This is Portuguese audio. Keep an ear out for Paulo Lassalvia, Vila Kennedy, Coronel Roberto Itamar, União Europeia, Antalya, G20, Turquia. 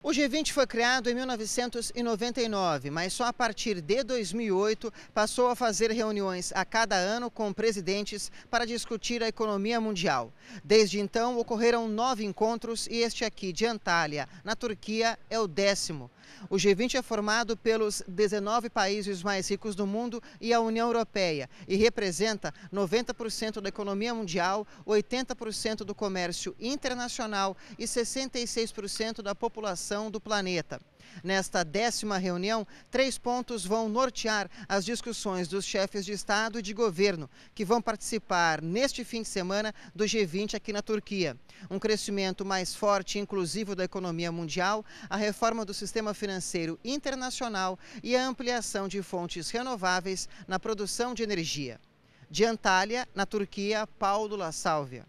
O G20 foi criado em 1999, mas só a partir de 2008 passou a fazer reuniões a cada ano com presidentes para discutir a economia mundial. Desde então, ocorreram 9 encontros e este aqui, de Antalya, na Turquia, é o 10º. O G20 é formado pelos 19 países mais ricos do mundo e a União Europeia e representa 90% da economia mundial, 80% do comércio internacional e 66% da população do planeta. Nesta 10ª reunião, 3 pontos vão nortear as discussões dos chefes de Estado e de governo, que vão participar neste fim de semana do G20 aqui na Turquia. Um crescimento mais forte e inclusivo da economia mundial, a reforma do sistema financeiro internacional e a ampliação de fontes renováveis na produção de energia. De Antalya, na Turquia, Paulo Lassalvia.